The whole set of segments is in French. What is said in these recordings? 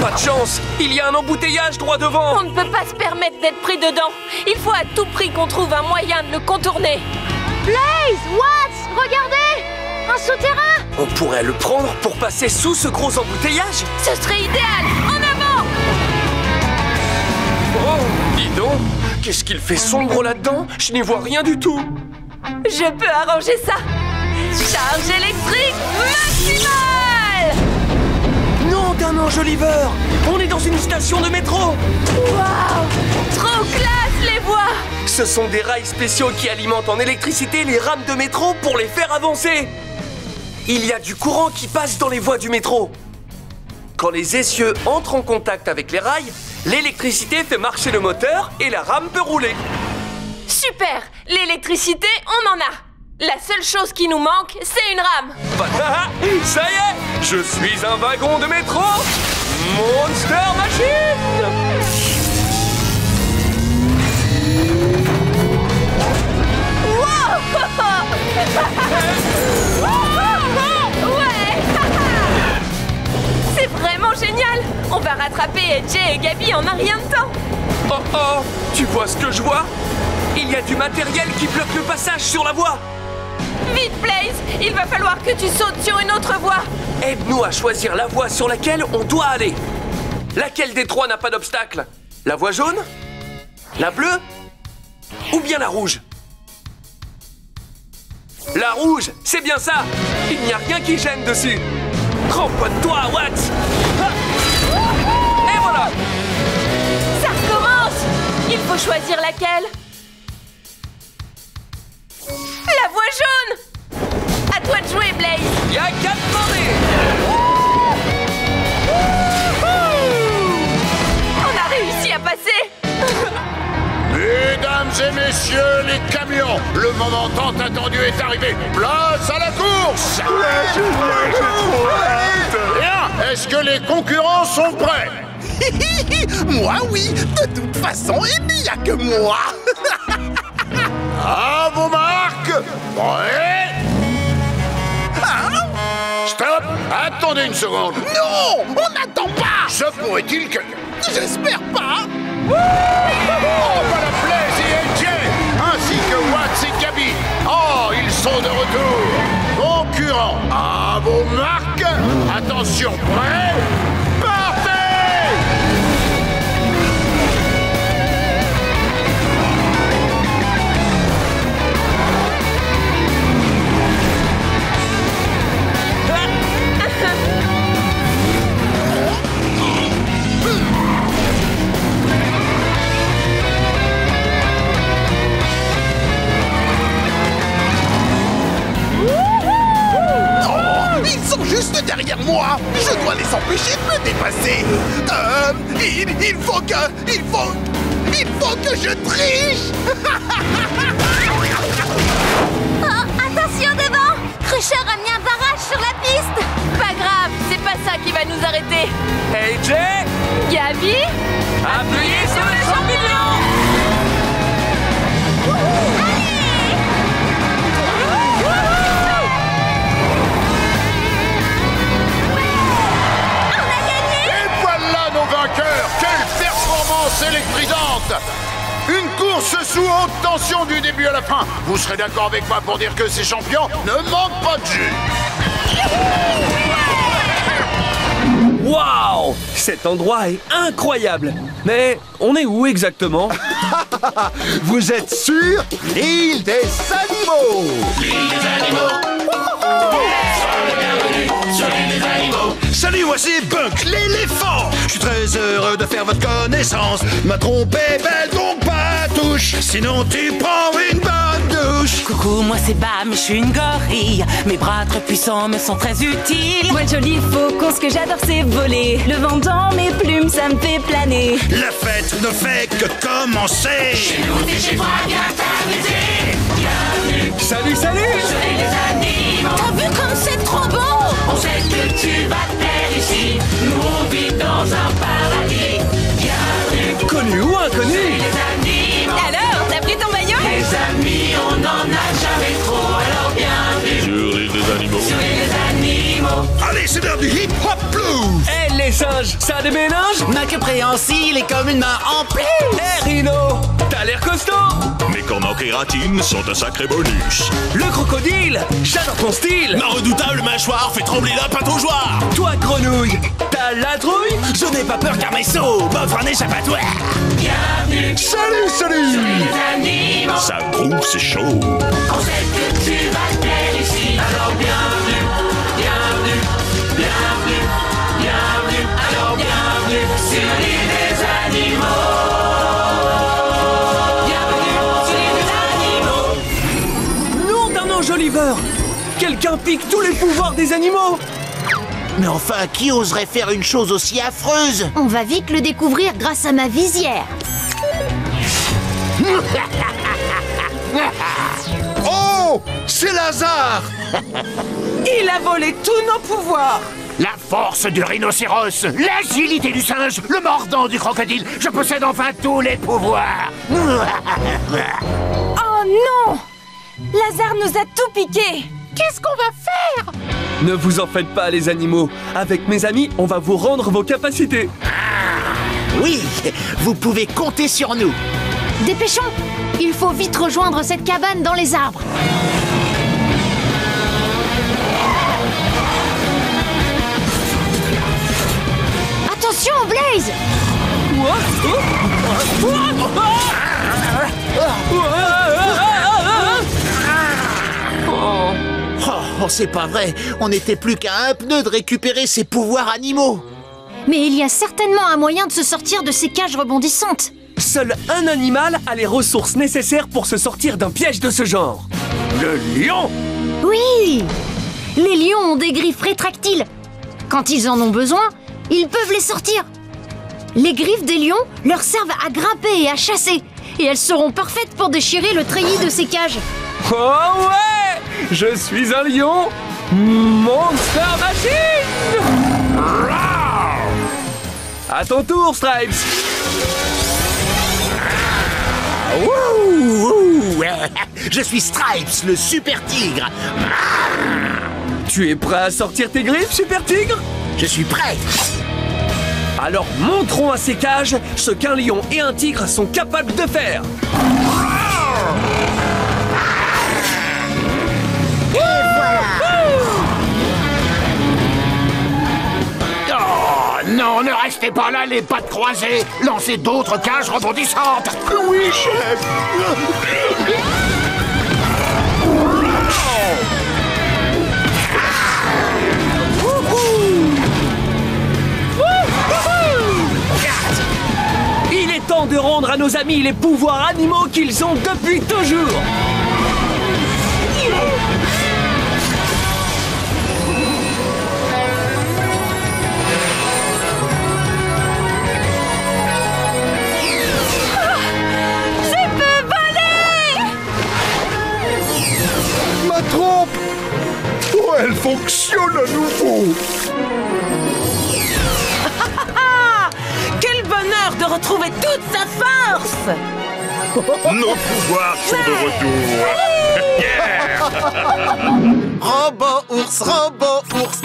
Pas de chance, il y a un embouteillage droit devant. On ne peut pas se permettre d'être pris dedans. Il faut à tout prix qu'on trouve un moyen de le contourner. Blaze, Watts, regardez, un souterrain. On pourrait le prendre pour passer sous ce gros embouteillage. Ce serait idéal, en avant. Oh, dis donc, qu'est-ce qu'il fait sombre là-dedans? Je n'y vois rien du tout. Je peux arranger ça. Charge électrique maximale! Non, d'un enjoliveur! On est dans une station de métro! Waouh! Trop classe, les voies! Ce sont des rails spéciaux qui alimentent en électricité les rames de métro pour les faire avancer! Il y a du courant qui passe dans les voies du métro. Quand les essieux entrent en contact avec les rails, l'électricité fait marcher le moteur et la rame peut rouler. Super! L'électricité, on en a! La seule chose qui nous manque, c'est une rame. Ça y est, je suis un wagon de métro. Monster Machine. Wow. Ouais. C'est vraiment génial. On va rattraper Jay et Gabby en un rien de temps. Oh oh, tu vois ce que je vois? Il y a du matériel qui bloque le passage sur la voie. Vite, Blaze! Il va falloir que tu sautes sur une autre voie. Aide-nous à choisir la voie sur laquelle on doit aller. Laquelle des trois n'a pas d'obstacle? La voie jaune? La bleue? Ou bien la rouge? La rouge, c'est bien ça! Il n'y a rien qui gêne dessus. Rampote-toi, Watts! Et voilà! Ça recommence! Il faut choisir laquelle? La voie jaune! À toi de jouer, Blaze! Y'a qu'à demander! On a réussi à passer! Mesdames et messieurs, les camions! Le moment tant attendu est arrivé! Place à la course! Bien! Est-ce que les concurrents sont prêts? Moi, oui! De toute façon, il n'y a que moi! À vos marques! Prêt? Hein? Stop! Attendez une seconde! Non! On n'attend pas! Se pourrait-il que... J'espère pas! On va la Blaze et Jay, ainsi que Watts et Gabby. Oh, ils sont de retour! Concurrents, à vos marques! Attention, prêt? Juste derrière moi, je dois les empêcher de me dépasser. Il faut que je triche. Oh, attention devant. Crusher a mis un barrage sur la piste. Pas grave, c'est pas ça qui va nous arrêter. Hey Jay, Gabby, appuyez sur les champignons. Vainqueur, quelle performance électrisante! Une course sous haute tension du début à la fin. Vous serez d'accord avec moi pour dire que ces champions ne manquent pas de jus. Waouh! Cet endroit est incroyable. Mais on est où exactement? Vous êtes sur l'île des animaux. L'île des animaux. Bienvenue sur l'île des animaux. Salut, voici Buck l'éléphant. Je suis très heureux de faire votre connaissance. Ma trompe est belle, donc pas touche, sinon tu prends une bonne douche. Coucou, moi c'est Bam, je suis une gorille. Mes bras très puissants me sont très utiles. Moi jolie faucon, ce que j'adore c'est voler. Le vent dans mes plumes, ça me fait planer. La fête ne fait que commencer. Chez nous, t'es chez moi, viens t'amuser. Bienvenue. Salut, salut. Je les animaux. T'as vu comme c'est trop beau? On sait que tu vas faire ici. Nous on vit dans un paradis. Bienvenue. Connu ou inconnu? Alors, t'as pris ton maillot? Les amis, on n'en a jamais trop. Alors bienvenue sur l'île des animaux. Allez, précédent du hip-hop blues. Hé, hey, les singes, ça déménage? Ma compréhension est communément en plus. Hé, hey, Rhino, t'as l'air costaud. Mes cornacs et ratines sont un sacré bonus. Le crocodile, j'adore ton style. Ma redoutable mâchoire fait trembler la pâte au joueur. Toi, grenouille, t'as la trouille? Je n'ai pas peur car mes sauts m'offrent un échappatoire. Bienvenue. Salut, salut. Ça trouve, c'est chaud. On sait que tu vas plaire ici, alors bienvenue. Sur l'île des animaux. Bienvenue sur l'île des animaux. Non, d'un ange Oliver. Quelqu'un pique tous les pouvoirs des animaux. Mais enfin, qui oserait faire une chose aussi affreuse? On va vite le découvrir grâce à ma visière. Oh, c'est Lazare. Il a volé tous nos pouvoirs. La force du rhinocéros, l'agilité du singe, le mordant du crocodile. Je possède enfin tous les pouvoirs. Oh non! Lazare nous a tout piqué. Qu'est-ce qu'on va faire? Ne vous en faites pas, les animaux. Avec mes amis, on va vous rendre vos capacités. Ah, oui, vous pouvez compter sur nous. Dépêchons, il faut vite rejoindre cette cabane dans les arbres. Attention, Blaze! Oh, c'est pas vrai! On n'était plus qu'à un pneu de récupérer ses pouvoirs animaux! Mais il y a certainement un moyen de se sortir de ces cages rebondissantes! Seul un animal a les ressources nécessaires pour se sortir d'un piège de ce genre! Le lion! Oui! Les lions ont des griffes rétractiles! Quand ils en ont besoin, ils peuvent les sortir. Les griffes des lions leur servent à grimper et à chasser. Et elles seront parfaites pour déchirer le treillis de ces cages. Oh ouais! Je suis un lion! Monster machine! À ton tour, Stripes! Je suis Stripes, le super tigre! Tu es prêt à sortir tes griffes, super tigre? Je suis prêt! Alors montrons à ces cages ce qu'un lion et un tigre sont capables de faire! Et voilà! Oh non, ne restez pas là les pattes croisées! Lancez d'autres cages rebondissantes! Oui, chef! Temps de rendre à nos amis les pouvoirs animaux qu'ils ont depuis toujours. Je peux voler! Ma trompe! Oh, elle fonctionne à nouveau! De retrouver toute sa force. Nos pouvoirs sont de retour. Robot ours,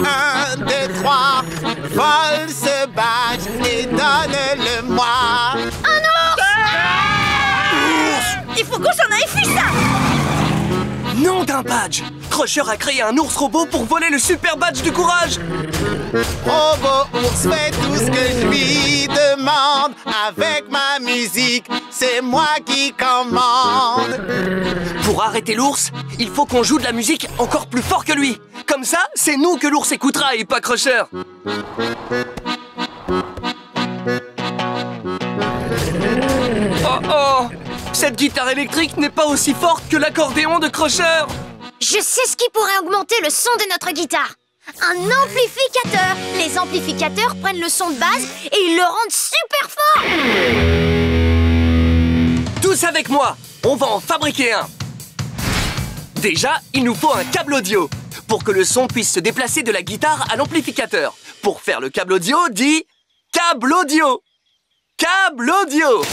un, deux, trois. Vole ce badge et donne-le-moi. Un ours, ours. Il faut qu'on s'en aille, fuis ça. Nom d'un badge. Crusher a créé un ours robot pour voler le super badge du courage. Robot ours, fais tout ce que je lui demande. Avec ma musique, c'est moi qui commande. Pour arrêter l'ours, il faut qu'on joue de la musique encore plus fort que lui. Comme ça, c'est nous que l'ours écoutera et pas Crusher. Oh oh! Cette guitare électrique n'est pas aussi forte que l'accordéon de Crusher. Je sais ce qui pourrait augmenter le son de notre guitare. Un amplificateur. Les amplificateurs prennent le son de base et ils le rendent super fort. Tous avec moi, on va en fabriquer un. Déjà, il nous faut un câble audio pour que le son puisse se déplacer de la guitare à l'amplificateur. Pour faire le câble audio, dis câble audio. Câble audio.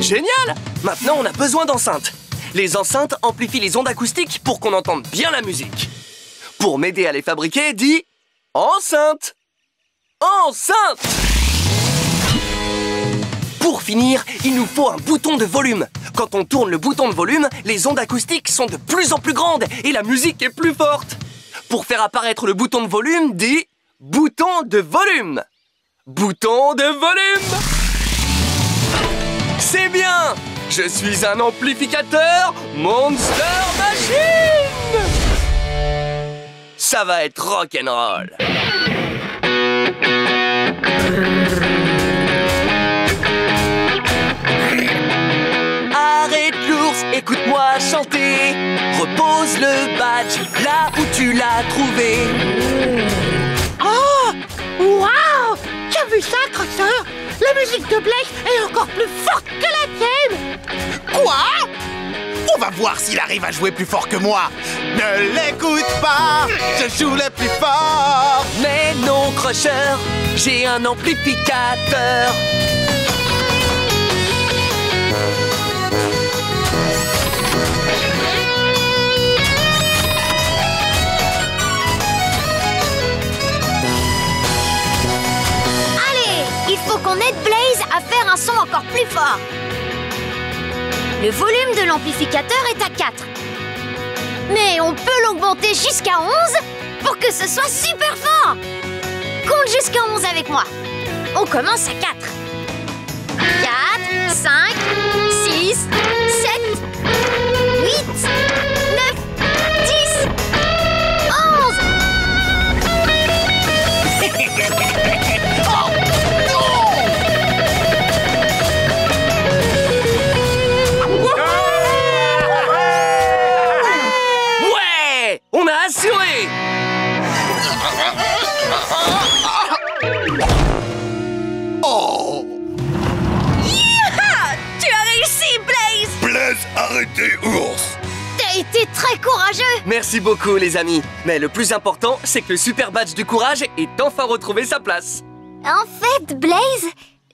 Génial! Maintenant, on a besoin d'enceintes. Les enceintes amplifient les ondes acoustiques pour qu'on entende bien la musique. pour m'aider à les fabriquer dit enceinte. Enceinte! Pour finir, il nous faut un bouton de volume. Quand on tourne le bouton de volume, les ondes acoustiques sont de plus en plus grandes et la musique est plus forte. Pour faire apparaître le bouton de volume, dit bouton de volume. Bouton de volume! C'est bien! Je suis un amplificateur Monster Machine! Ça va être rock'n'roll! Arrête l'ours, écoute-moi chanter. Repose le badge là où tu l'as trouvé. Oh! Waouh! Tu as vu ça, Crusher? La musique de Blaze est encore plus forte que la tienne! Quoi? On va voir s'il arrive à jouer plus fort que moi. Ne l'écoute pas, je joue le plus fort. Mais non, Crusher, j'ai un amplificateur. Allez, il faut qu'on aide Blaze à faire un son encore plus fort. Le volume de l'amplificateur est à 4. Mais on peut l'augmenter jusqu'à 11 pour que ce soit super fort. Compte jusqu'à 11 avec moi. On commence à 4. 4, 5, 6, 7, 8, 9, 10, 11. On a assuré! Oh! Yeah! Tu as réussi, Blaze! Blaze, arrêtez, ours! T'as été très courageux! Merci beaucoup, les amis. Mais le plus important, c'est que le super badge du courage ait enfin retrouvé sa place. En fait, Blaze,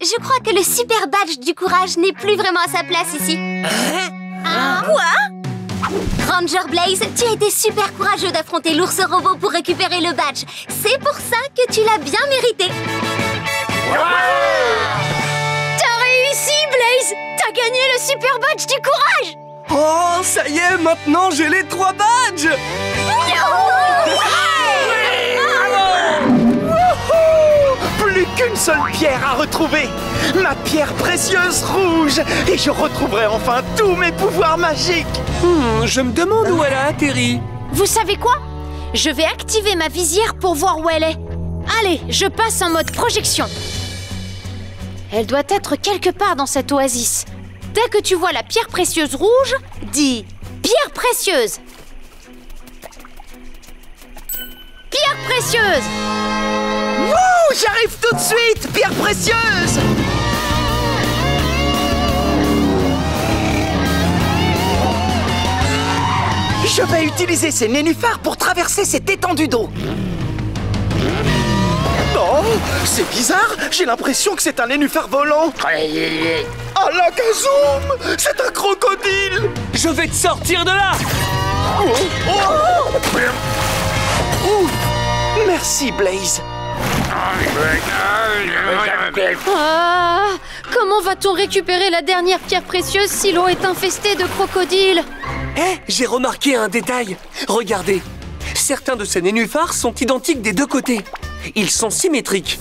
je crois que le super badge du courage n'est plus vraiment à sa place ici. Hein? Quoi? Ranger Blaze, tu as été super courageux d'affronter l'ours robot pour récupérer le badge. C'est pour ça que tu l'as bien mérité. Wow! T'as réussi, Blaze! T'as gagné le super badge du courage! Oh, ça y est, maintenant j'ai les 3 badges! Plus qu'une seule pierre à retrouver, ma pierre précieuse rouge, et je retrouverai enfin tous mes pouvoirs magiques. Je me demande où elle a atterri. Vous savez quoi? Je vais activer ma visière pour voir où elle est. Allez, je passe en mode projection. Elle doit être quelque part dans cette oasis. Dès que tu vois la pierre précieuse rouge, dis pierre précieuse. Pierre précieuse. Wouh! J'arrive tout de suite, pierre précieuse! Je vais utiliser ces nénuphars pour traverser cette étendue d'eau. Oh, c'est bizarre, j'ai l'impression que c'est un nénuphar volant. Ah la kazoum! C'est un crocodile! Je vais te sortir de là! Oh, oh. Oh. Merci, Blaze. Ah, comment va-t-on récupérer la dernière pierre précieuse si l'eau est infestée de crocodiles? Eh, j'ai remarqué un détail. Regardez, certains de ces nénuphars sont identiques des deux côtés. Ils sont symétriques.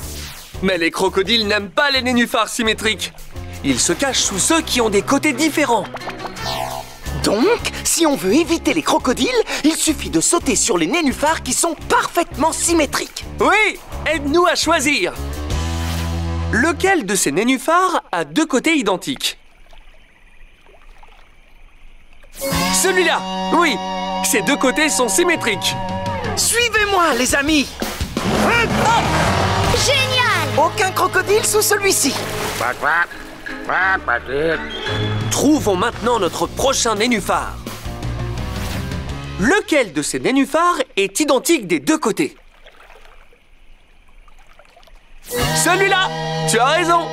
Mais les crocodiles n'aiment pas les nénuphars symétriques. Ils se cachent sous ceux qui ont des côtés différents. Donc, si on veut éviter les crocodiles, il suffit de sauter sur les nénuphars qui sont parfaitement symétriques. Oui, aide-nous à choisir. Lequel de ces nénuphars a 2 côtés identiques? Celui-là, oui. Ces 2 côtés sont symétriques. Suivez-moi, les amis. Oh, génial. Aucun crocodile sous celui-ci. Trouvons maintenant notre prochain nénuphar. Lequel de ces nénuphars est identique des 2 côtés? Celui-là. Tu as raison.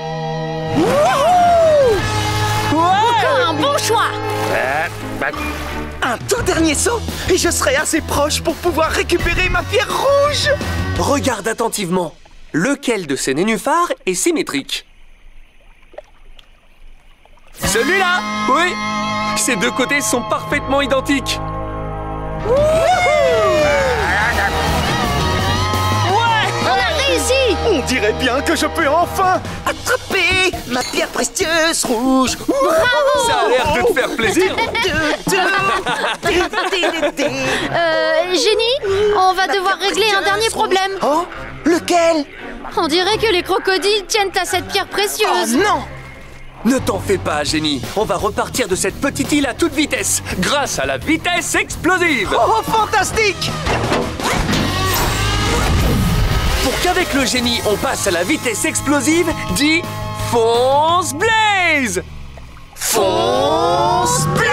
Wouhou! Encore un bon choix. Bah... Un tout dernier saut et je serai assez proche pour pouvoir récupérer ma pierre rouge. Regarde attentivement. Lequel de ces nénuphars est symétrique? Celui-là. Oui. Ces deux côtés sont parfaitement identiques. On dirait bien que je peux enfin attraper ma pierre précieuse rouge. Bravo! Ça a l'air de te faire plaisir. Génie, on va devoir régler un dernier problème. Oh, lequel? On dirait que les crocodiles tiennent à cette pierre précieuse. Oh non! Ne t'en fais pas, Génie. On va repartir de cette petite île à toute vitesse, grâce à la vitesse explosive. Oh, fantastique! Pour qu'avec le génie, on passe à la vitesse explosive, dit fonce Blaze! Fonce Blaze!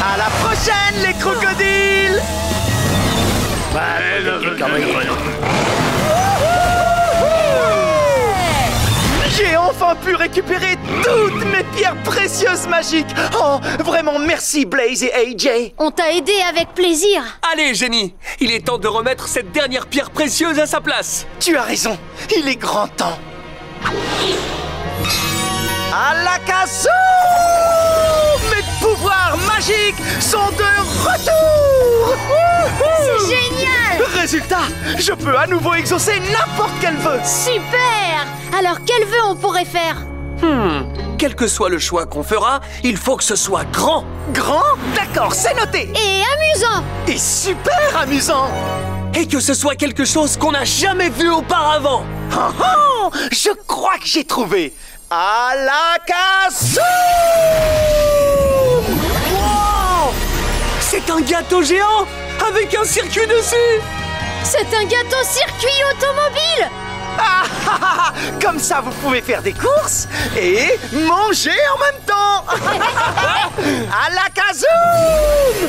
À la prochaine, les crocodiles! J'ai enfin pu récupérer toutes mes pierres précieuses magiques. Oh, vraiment merci Blaze et AJ. On t'a aidé avec plaisir. Allez Génie, il est temps de remettre cette dernière pierre précieuse à sa place. Tu as raison, il est grand temps. À la casse! Mes pouvoirs magiques sont de retour. C'est génial. Résultat, je peux à nouveau exaucer n'importe quel vœu. Super. Alors quel vœu on pourrait faire? Quel que soit le choix qu'on fera, il faut que ce soit grand. Grand? D'accord, c'est noté. Et amusant. Et super amusant. Et que ce soit quelque chose qu'on n'a jamais vu auparavant. Oh, je crois que j'ai trouvé. À la casse! Wow! C'est un gâteau géant avec un circuit dessus. C'est un gâteau circuit automobile. Comme ça, vous pouvez faire des courses et manger en même temps. À la casoum!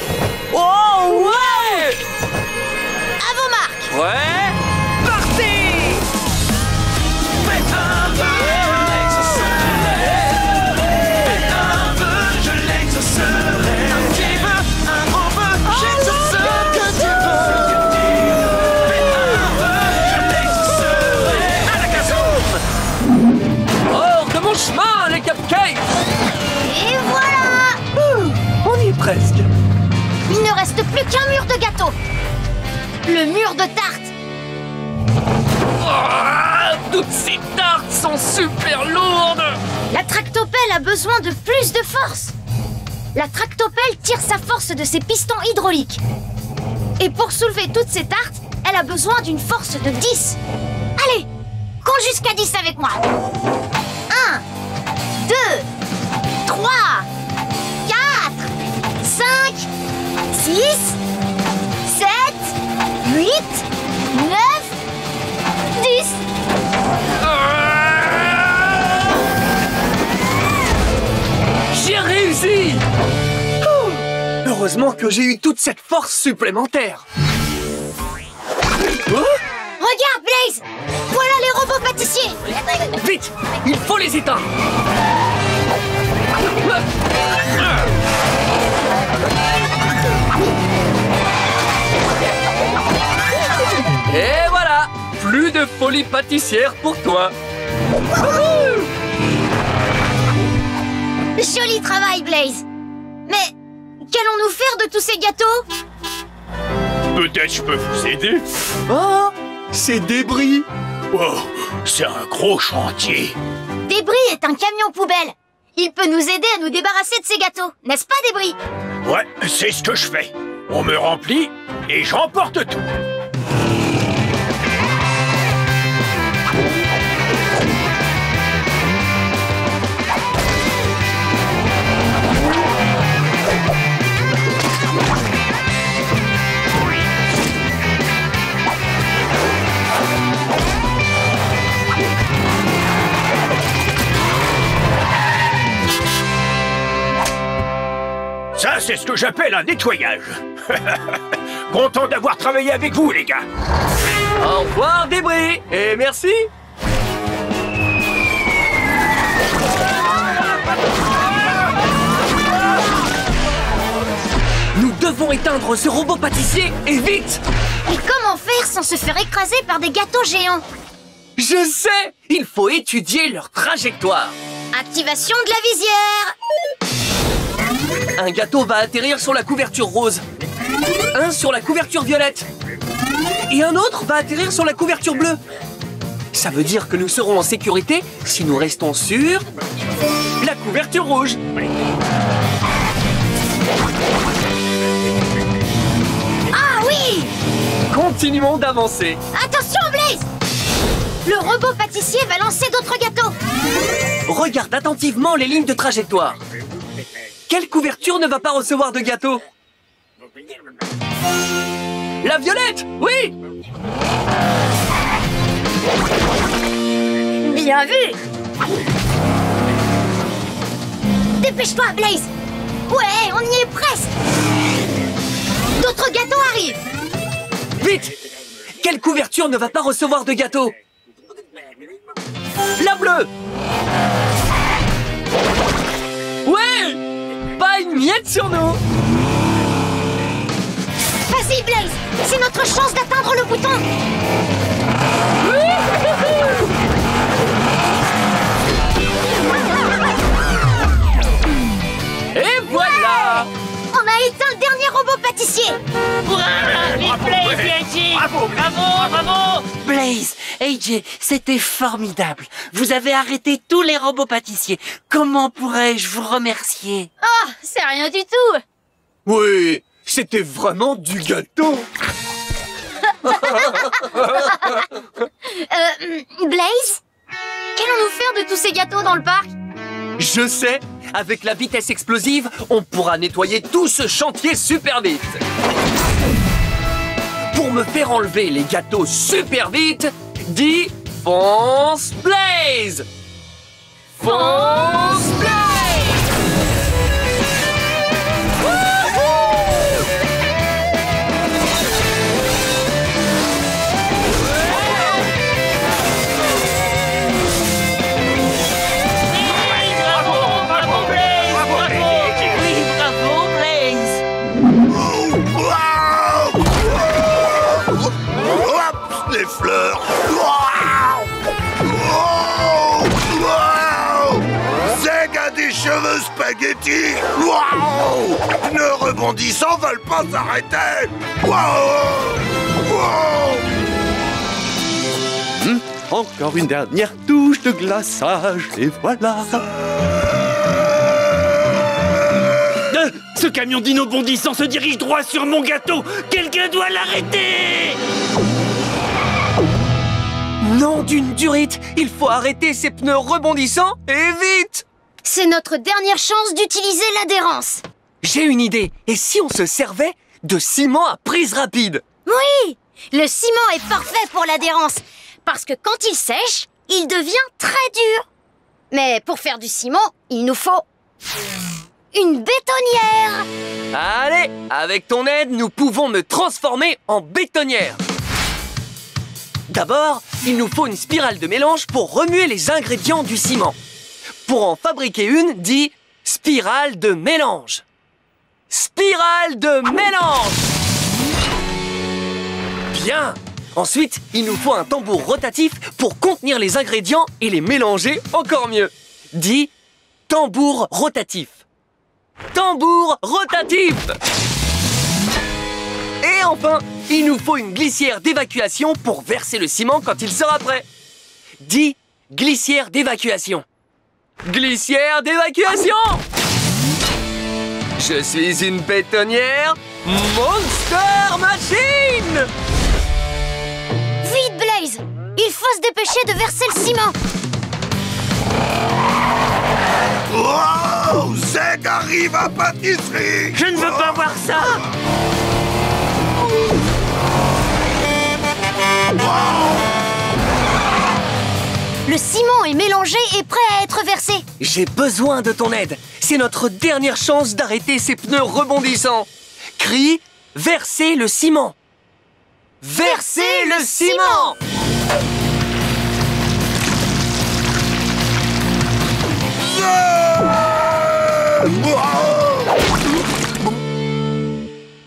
Oh ouais! À vos marques. Ouais. Parti! Et voilà! On y est presque. Il ne reste plus qu'un mur de gâteau. Le mur de tarte. Oh, toutes ces tartes sont super lourdes. La tractopelle a besoin de plus de force. La tractopelle tire sa force de ses pistons hydrauliques. Et pour soulever toutes ces tartes, elle a besoin d'une force de 10. Allez, compte jusqu'à 10 avec moi. 1, 2, 3, 4, 5, 6, 7, 8, 9, 10. J'ai réussi. Heureusement que j'ai eu toute cette force supplémentaire. Regarde, Blaze! Voilà les robots pâtissiers! Vite! Il faut les éteindre! Et voilà! Plus de folie pâtissière pour toi! Joli travail, Blaze! Mais qu'allons-nous faire de tous ces gâteaux? Peut-être je peux vous aider? Oh! C'est Débris. Oh, c'est un gros chantier. Débris est un camion poubelle. Il peut nous aider à nous débarrasser de ces gâteaux, n'est-ce pas, Débris? Ouais, c'est ce que je fais. On me remplit et j'emporte tout. Ça, c'est ce que j'appelle un nettoyage. Content d'avoir travaillé avec vous, les gars. Au revoir, Débris. Et merci. éteindre ce robot pâtissier, et vite! Mais comment faire sans se faire écraser par des gâteaux géants? Je sais! Il faut étudier leur trajectoire. Activation de la visière. Un gâteau va atterrir sur la couverture rose, un sur la couverture violette, et un autre va atterrir sur la couverture bleue. Ça veut dire que nous serons en sécurité si nous restons sur la couverture rouge. Ah oui! Continuons d'avancer. Attention, Blaze! Le robot pâtissier va lancer d'autres gâteaux. Regarde attentivement les lignes de trajectoire. Quelle couverture ne va pas recevoir de gâteau? La violette, oui! Bien vu! Dépêche-toi, Blaze! Ouais, on y est presque! D'autres gâteaux arrivent! Vite! Quelle couverture ne va pas recevoir de gâteau? La bleue! Ouais! Pas une miette sur nous! Vas-y, Blaze! C'est notre chance d'atteindre le bouton! Et voilà! On a éteint le dernier robot pâtissier! Bravo, Blaze et AJ! Bravo, bravo! Blaze, AJ, c'était formidable! Vous avez arrêté tous les robots pâtissiers! Comment pourrais-je vous remercier? Oh, c'est rien du tout! Oui, c'était vraiment du gâteau! Blaze? Qu'allons-nous faire de tous ces gâteaux dans le parc? Je sais! Avec la vitesse explosive, on pourra nettoyer tout ce chantier super vite! Pour me faire enlever les gâteaux super vite, dis... Fonce Blaze! Fonce Blaze! Fleurs. Zeg a des cheveux spaghettis. Pneus rebondissants veulent pas s'arrêter. Encore une dernière touche de glaçage et voilà. Ce camion dino bondissant se dirige droit sur mon gâteau. Quelqu'un doit l'arrêter. Non d'une durite! Il faut arrêter ces pneus rebondissants et vite! C'est notre dernière chance d'utiliser l'adhérence! J'ai une idée! Et si on se servait de ciment à prise rapide? Oui! Le ciment est parfait pour l'adhérence! Parce que quand il sèche, il devient très dur! Mais pour faire du ciment, il nous faut... une bétonnière! Allez! Avec ton aide, nous pouvons me transformer en bétonnière! D'abord, il nous faut une spirale de mélange pour remuer les ingrédients du ciment. Pour en fabriquer une, dis « spirale de mélange ». Spirale de mélange! Bien! Ensuite, il nous faut un tambour rotatif pour contenir les ingrédients et les mélanger encore mieux. Dis « tambour rotatif ». Tambour rotatif! Et enfin, il nous faut une glissière d'évacuation pour verser le ciment quand il sera prêt. Dis glissière d'évacuation. Glissière d'évacuation! Je suis une bétonnière Monster Machine! Vite, Blaze! Il faut se dépêcher de verser le ciment. Wow! Zeg arrive à pâtisserie! Je ne veux pas voir ça! Le ciment est mélangé et prêt à être versé. J'ai besoin de ton aide. C'est notre dernière chance d'arrêter ces pneus rebondissants. Crie, versez le ciment. Versez le ciment. Yeah!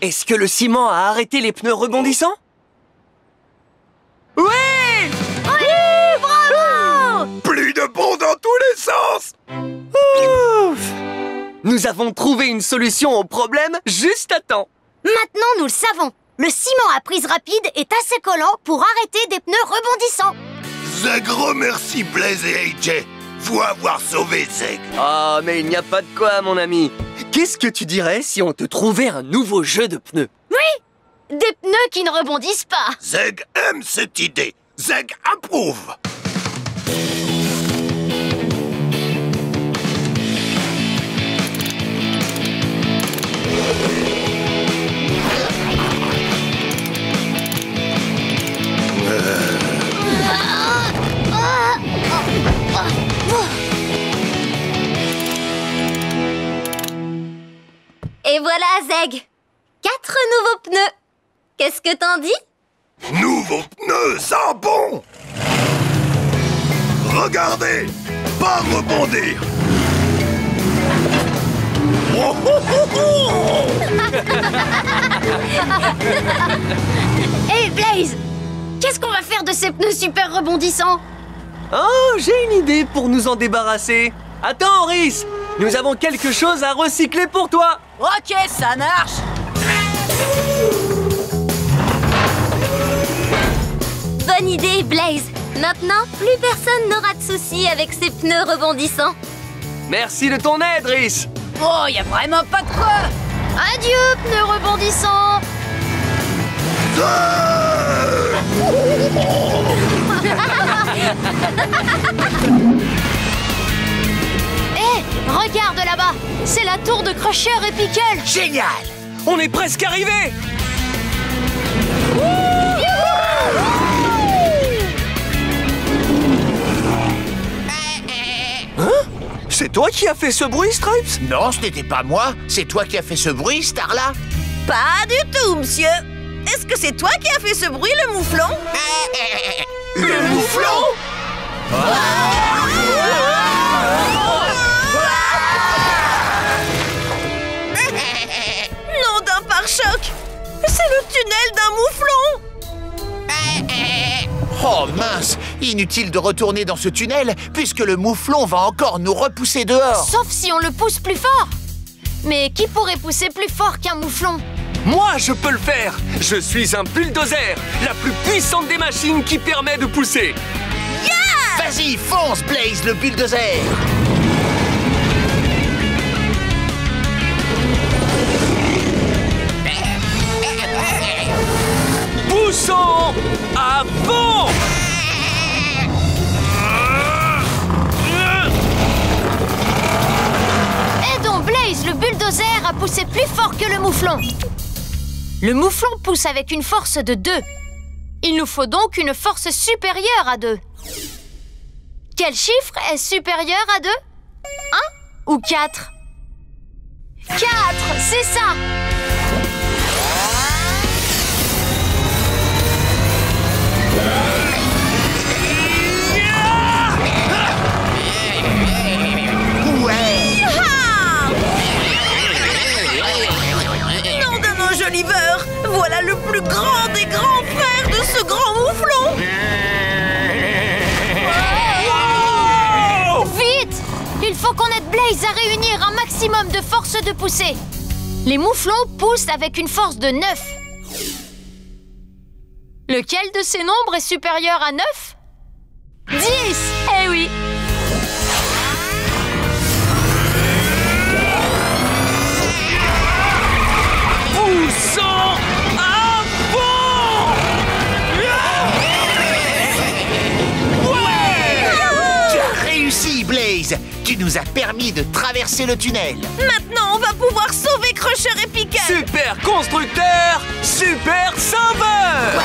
Est-ce que le ciment a arrêté les pneus rebondissants? Oui! Oui! Bravo! Plus de bons dans tous les sens! Ouf! Nous avons trouvé une solution au problème juste à temps. Maintenant, nous le savons. Le ciment à prise rapide est assez collant pour arrêter des pneus rebondissants. Zeg remercie Blaze et AJ. Faut avoir sauvé Zeg. Ah, mais il n'y a pas de quoi, mon ami. Qu'est-ce que tu dirais si on te trouvait un nouveau jeu de pneus? Oui! Des pneus qui ne rebondissent pas. Zeg aime cette idée. Zeg approuve. Et voilà, Zeg. 4 nouveaux pneus. Qu'est-ce que t'en dis? Nouveaux pneus, ça bon! Regardez, pas rebondir. Oh, oh, oh, oh. Hey Blaze, qu'est-ce qu'on va faire de ces pneus super rebondissants? Oh, j'ai une idée pour nous en débarrasser. Attends, Riss, nous avons quelque chose à recycler pour toi. Ok, ça marche. Bonne idée, Blaze. Maintenant, plus personne n'aura de soucis avec ces pneus rebondissants. Merci de ton aide, Riss. Oh, y a vraiment pas de quoi. Adieu, pneus rebondissants. Hey, regarde là-bas, c'est la tour de Crusher et Pickle. Génial, on est presque arrivés. Hein? C'est toi qui as fait ce bruit, Stripes? Non, ce n'était pas moi. C'est toi qui as fait ce bruit, Starla? Pas du tout, monsieur. Est-ce que c'est toi qui as fait ce bruit, le mouflon? Le mouflon? Nom d'un pare-choc! C'est le tunnel d'un mouflon! Oh mince! Inutile de retourner dans ce tunnel, puisque le mouflon va encore nous repousser dehors. Sauf si on le pousse plus fort. Mais qui pourrait pousser plus fort qu'un mouflon? Moi, je peux le faire. Je suis un bulldozer, la plus puissante des machines qui permet de pousser. Yeah! Vas-y, fonce, Blaze, le bulldozer. Poussons à fond. Aidons Blaze, le bulldozer, à pousser plus fort que le mouflon. Le mouflon pousse avec une force de 2. Il nous faut donc une force supérieure à 2. Quel chiffre est supérieur à 2? 1 ou 4? 4, c'est ça! Oliver, voilà le plus grand des grands frères de ce grand mouflon. Wow! Vite! Il faut qu'on aide Blaze à réunir un maximum de force de poussée. Les mouflons poussent avec une force de 9. Lequel de ces nombres est supérieur à 9? 10! Eh oui! Blaze, tu nous as permis de traverser le tunnel. Maintenant, on va pouvoir sauver Crusher et Pickle. Super constructeur, super sauveur. Oh,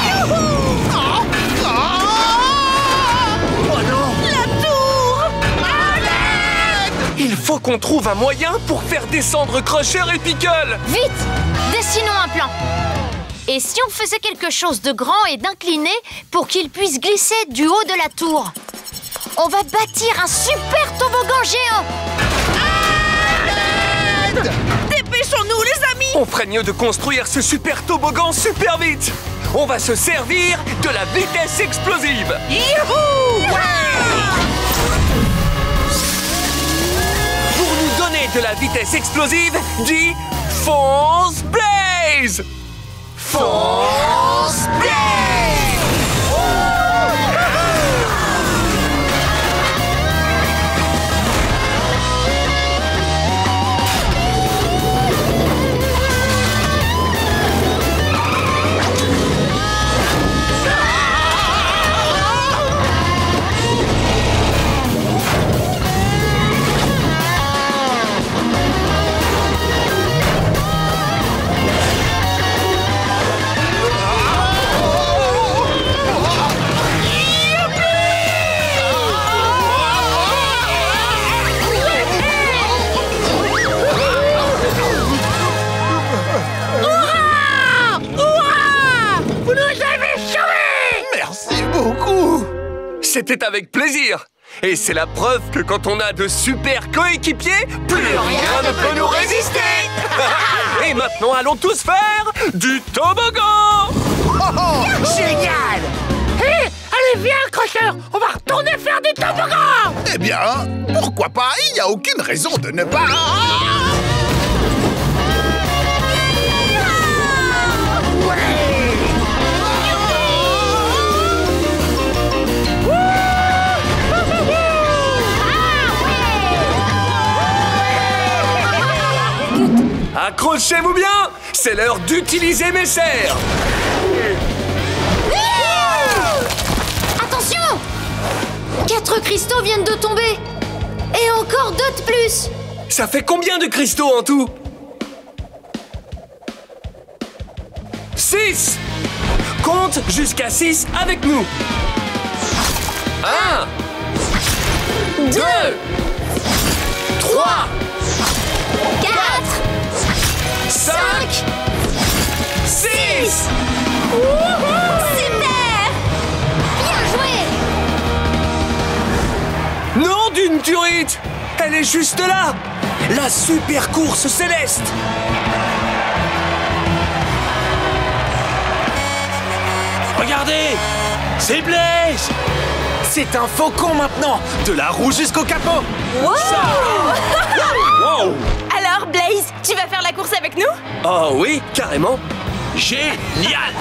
oh, oh non. La tour. Il faut qu'on trouve un moyen pour faire descendre Crusher et Pickle. Vite, dessinons un plan. Et si on faisait quelque chose de grand et d'incliné pour qu'ils puissent glisser du haut de la tour? On va bâtir un super toboggan géant. Dépêchons-nous, les amis. On ferait mieux de construire ce super toboggan super vite. On va se servir de la vitesse explosive. Youhou! Ouais! Pour nous donner de la vitesse explosive, dis fonce Blaze. Fonce Blaze. C'était avec plaisir. Et c'est la preuve que quand on a de super coéquipiers, plus rien ne peut nous résister. Et maintenant, allons tous faire du toboggan. Génial. Hé, allez, viens, Crusher, on va retourner faire du toboggan. Eh bien, pourquoi pas? Il n'y a aucune raison de ne pas... Accrochez-vous bien, c'est l'heure d'utiliser mes serres. Attention! 4 cristaux viennent de tomber. Et encore 2 de plus. Ça fait combien de cristaux en tout? 6. Compte jusqu'à 6 avec nous. 1, 2, 3, 4, 5, 6. Super! Bien joué! Non d'une turite! Elle est juste là! La super course céleste! Regardez! C'est Blaze! C'est un faucon maintenant! De la roue jusqu'au capot! Wow! Ça... wow! Alors, Blaze, tu vas faire la course avec nous? Oh oui, carrément. Génial.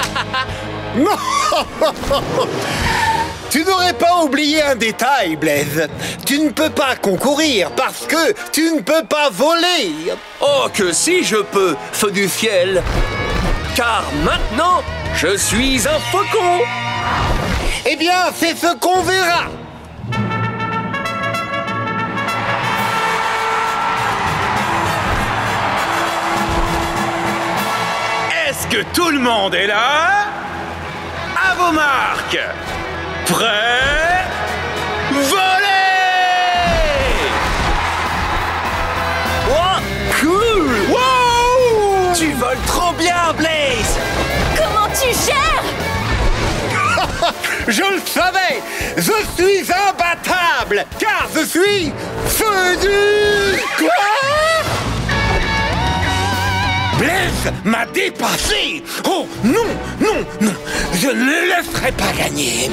Tu n'aurais pas oublié un détail, Blaze. Tu ne peux pas concourir parce que tu ne peux pas voler. Oh, que si je peux, feu du ciel. Car maintenant, je suis un faucon. Eh bien, c'est ce qu'on verra. Est-ce que tout le monde est là? À vos marques! Prêt? Voler! Oh, cool! Wow! Tu voles trop bien, Blaze! Comment tu gères? Je le savais! Je suis imbattable! Car je suis feu du... Quoi? Blaze m'a dépassé! Oh non, non, non! Je ne le laisserai pas gagner!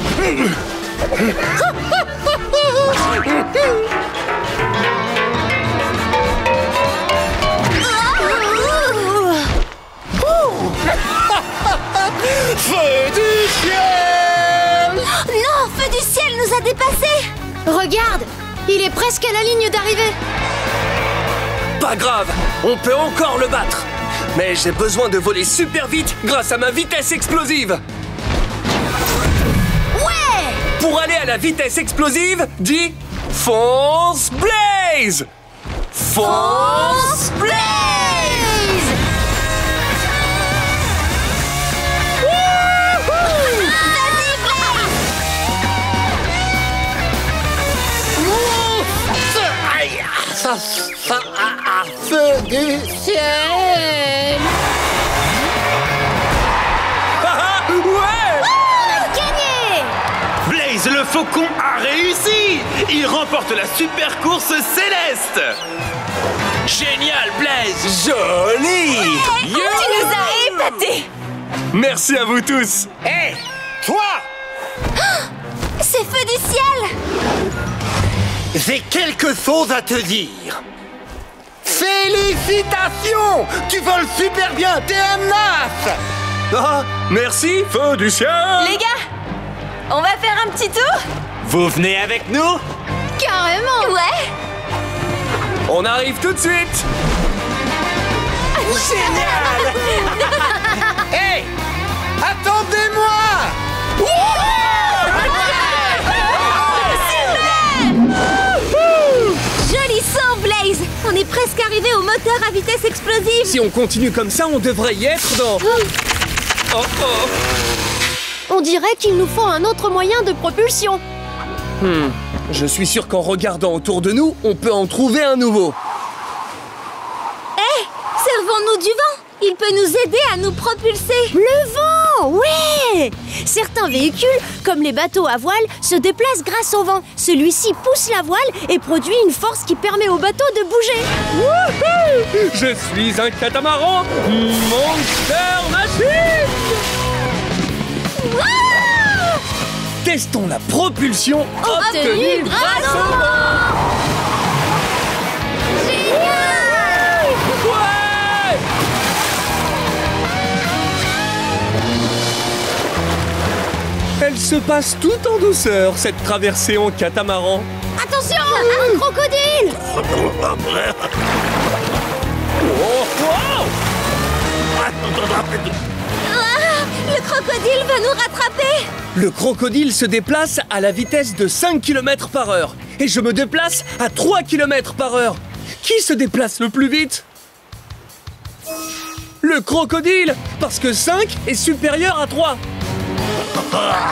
Feu du ciel! Non, Feu du ciel nous a dépassés! Regarde, il est presque à la ligne d'arrivée! Pas grave, on peut encore le battre! Mais j'ai besoin de voler super vite grâce à ma vitesse explosive. Ouais! Pour aller à la vitesse explosive, dis fonce Blaze! Fonce Blaze! Feu du ciel! Ouais! On a gagné! Blaze, le Faucon a réussi! Il remporte la super course céleste! Génial, Blaze! Joli! Ouais, tu nous as épatés! Merci à vous tous! Hé! Hey, toi! Oh, c'est Feu du ciel! J'ai quelque chose à te dire! Félicitations! Tu voles super bien, t'es un as! Ah, merci, Feu du ciel! Les gars, on va faire un petit tour? Vous venez avec nous? Carrément! Ouais! On arrive tout de suite! Génial! Hé! Hey, attendez-moi! Joli saut, Blaze! On est presque arrivé au moteur à vitesse explosive! Si on continue comme ça, on devrait y être dans... On dirait qu'il nous faut un autre moyen de propulsion. Je suis sûr qu'en regardant autour de nous, on peut en trouver un nouveau. Hé! Hey, servons-nous du vent! Il peut nous aider à nous propulser. Le vent, ouais! Certains véhicules, comme les bateaux à voile, se déplacent grâce au vent. Celui-ci pousse la voile et produit une force qui permet au bateau de bouger. Wouhou! Je suis un catamaran monster machine! Wow! Testons la propulsion obtenue grâce au vent! Génial! Elle se passe tout en douceur, cette traversée en catamaran. Attention, un crocodile! Le crocodile va nous rattraper! Le crocodile se déplace à la vitesse de 5 km/h. Et je me déplace à 3 km/h. Qui se déplace le plus vite? Le crocodile! Parce que 5 est supérieur à 3. Ah!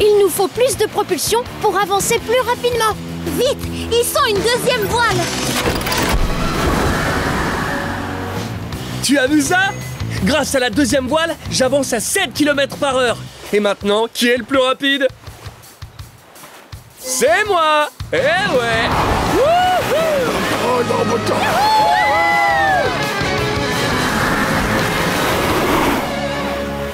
Il nous faut plus de propulsion pour avancer plus rapidement. Vite, hissons une deuxième voile. Tu as vu ça? Grâce à la deuxième voile, j'avance à 7 km/h. Et maintenant, qui est le plus rapide? C'est moi! Eh ouais! Wouhou! Oh non,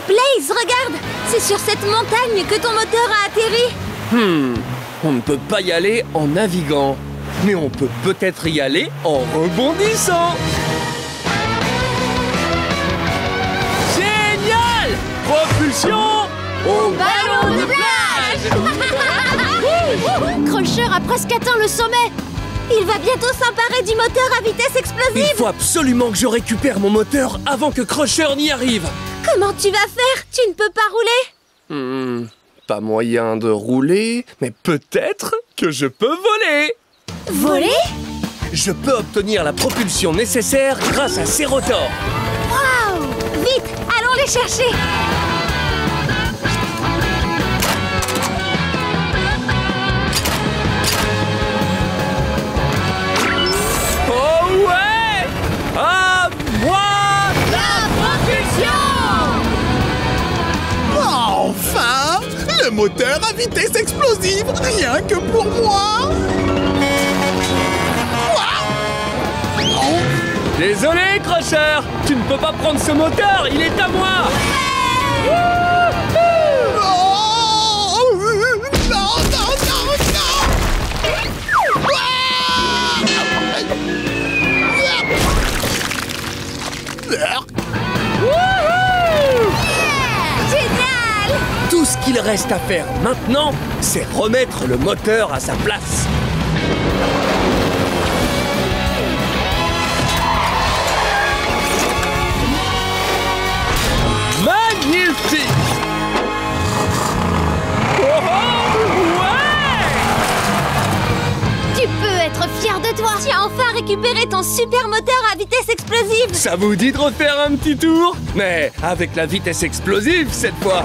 Blaze, regarde! C'est sur cette montagne que ton moteur a atterri! On ne peut pas y aller en naviguant. Mais on peut peut-être y aller en rebondissant! Génial! Propulsion au ballon de plage! Crusher a presque atteint le sommet! Il va bientôt s'emparer du moteur à vitesse explosive! Il faut absolument que je récupère mon moteur avant que Crusher n'y arrive! Comment tu vas faire? Tu ne peux pas rouler? Pas moyen de rouler, mais peut-être que je peux voler! Voler? Je peux obtenir la propulsion nécessaire grâce à ces rotors. Waouh! Vite, allons les chercher! Oh ouais! À moi! Enfin, le moteur à vitesse explosive, rien que pour moi. Wow. Oh. Désolé, Crusher, tu ne peux pas prendre ce moteur, il est à moi. Oh. Non, non, non, non. Tout ce qu'il reste à faire maintenant, c'est remettre le moteur à sa place. Magnifique! Oh, ouais! Tu peux être fier de toi! Tu as enfin récupéré ton super moteur à vitesse explosive! Ça vous dit de refaire un petit tour? Mais avec la vitesse explosive cette fois!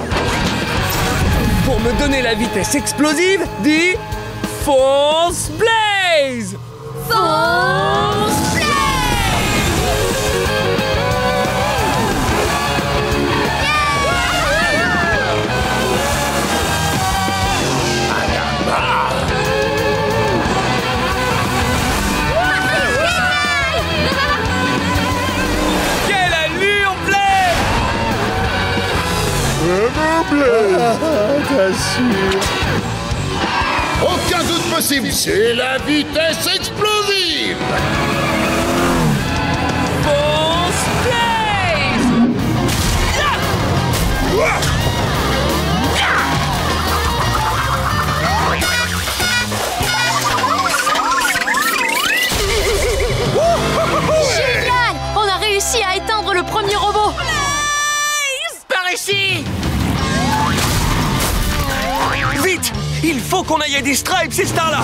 Pour me donner la vitesse explosive, dis... Fonce Blaze! Fonce Blaze! Yeah! bleu. Ah, aucun doute possible, c'est la vitesse explosive. Bonsoir Blaze. Yeah. Ouah. À éteindre le premier robot. Blaze ! Par ici ! Vite ! Il faut qu'on aille à des Stripes, ces stars-là.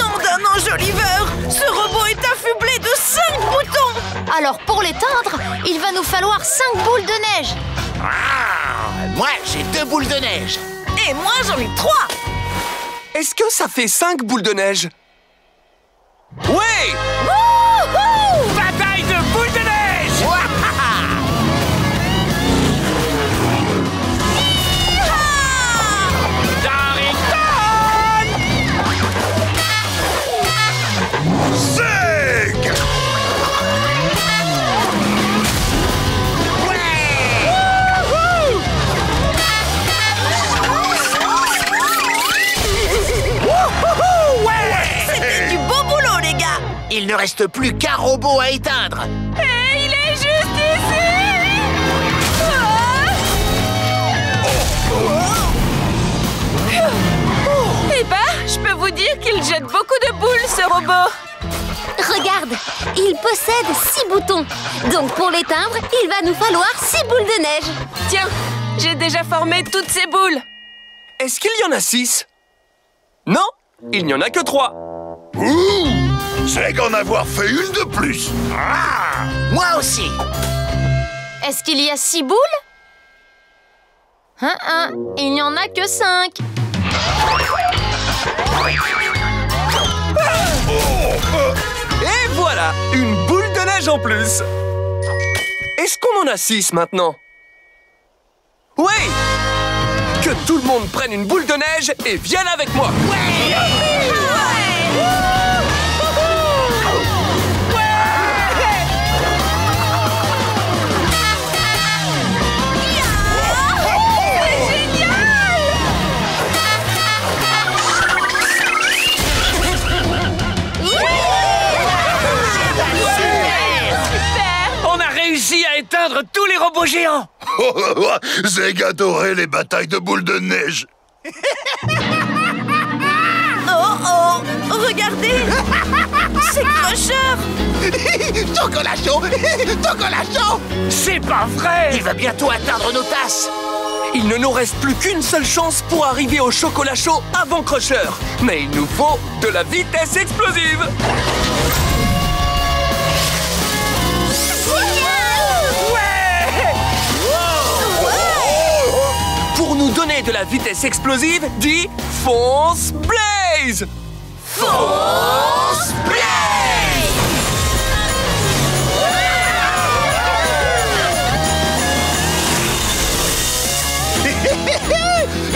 Nom d'un ange Oliver ! Ce robot est affublé de 5 boutons. Alors pour l'éteindre, il va nous falloir 5 boules de neige. Ah, moi, j'ai 2 boules de neige. Et moi, j'en ai 3. Est-ce que ça fait 5 boules de neige? Ouais. Il ne reste plus qu'un robot à éteindre. Et il est juste ici. Eh ben, je peux vous dire qu'il jette beaucoup de boules, ce robot. Regarde, il possède 6 boutons. Donc pour l'éteindre, il va nous falloir 6 boules de neige. Tiens, j'ai déjà formé toutes ces boules. Est-ce qu'il y en a 6? Non, il n'y en a que 3. Ouh! C'est qu'en avoir fait une de plus. Ah, moi aussi. Est-ce qu'il y a 6 boules? Hein, hein, il n'y en a que 5. Et voilà, une boule de neige en plus. Est-ce qu'on en a 6 maintenant? Oui. Que tout le monde prenne une boule de neige et vienne avec moi. Ouais. Éteindre tous les robots géants. Zeg adorait les batailles de boules de neige. Oh oh, regardez, c'est Crusher. Chocolat chaud, chocolat chaud. C'est pas vrai. Il va bientôt atteindre nos tasses. Il ne nous reste plus qu'une seule chance pour arriver au chocolat chaud avant Crusher. Mais il nous faut de la vitesse explosive. Pour nous donner de la vitesse explosive, dis fonce Blaze! Fonce Blaze!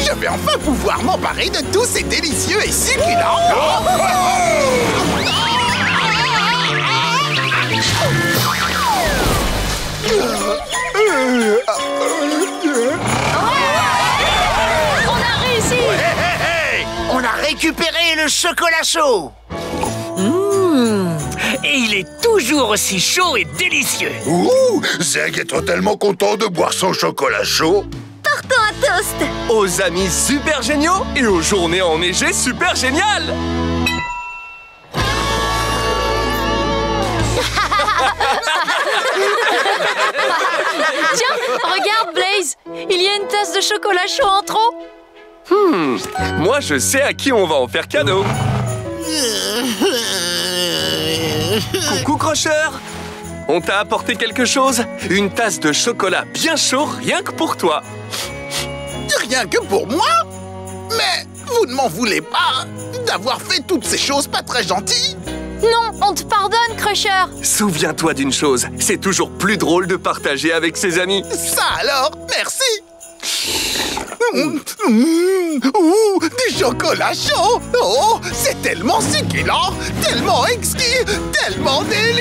Je vais enfin pouvoir m'emparer de tous ces délicieux et succulents. Récupérer le chocolat chaud. Mmh. Et il est toujours aussi chaud et délicieux. Ouh, Zeg est totalement content de boire son chocolat chaud. Partons un toast aux amis super géniaux et aux journées enneigées super géniales. Tiens, regarde Blaze, il y a une tasse de chocolat chaud en trop. Hmm, moi je sais à qui on va en faire cadeau. Coucou Crusher, on t'a apporté quelque chose? Une tasse de chocolat bien chaud rien que pour toi. Rien que pour moi? Mais vous ne m'en voulez pas d'avoir fait toutes ces choses pas très gentilles? Non, on te pardonne Crusher. Souviens-toi d'une chose, c'est toujours plus drôle de partager avec ses amis. Ça alors, merci. Ouh, du chocolat chaud. Oh, c'est tellement succulent, tellement exquis, tellement délicieux.